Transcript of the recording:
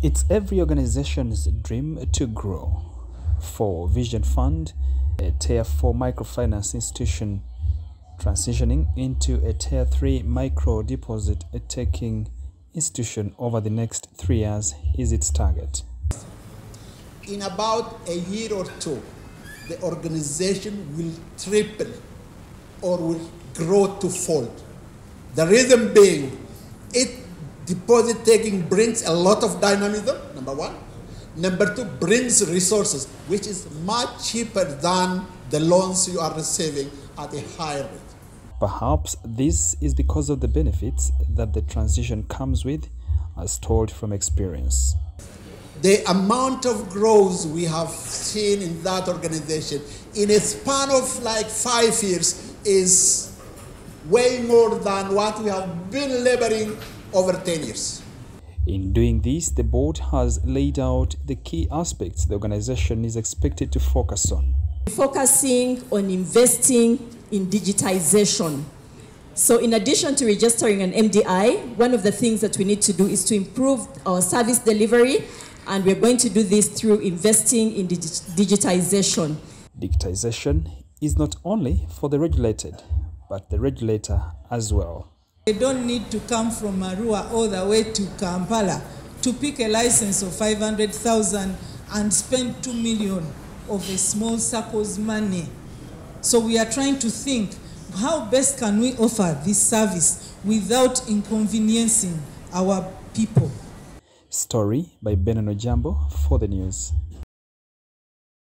It's every organization's dream to grow. For Vision Fund, a Tier 4 microfinance institution transitioning into a Tier 3 micro-deposit taking institution over the next 3 years is its target. In about a year or two, the organization will triple or will grow to fold. The reason being, deposit taking brings a lot of dynamism, number one. Number two, brings resources, which is much cheaper than the loans you are receiving at a higher rate. Perhaps this is because of the benefits that the transition comes with, as told from experience. The amount of growth we have seen in that organization in a span of like 5 years is way more than what we have been laboring over 10 years. In doing this, the board has laid out the key aspects the organization is expected to focus on. Focusing on investing in digitization. So in addition to registering an MDI, one of the things that we need to do is to improve our service delivery, and we're going to do this through investing in digitization. Digitization is not only for the regulated, but the regulator as well. They don't need to come from Marua all the way to Kampala to pick a license of 500,000 and spend 2 million of a small circle's money. So we are trying to think, how best can we offer this service without inconveniencing our people? Story by Beneno Jambo for the news.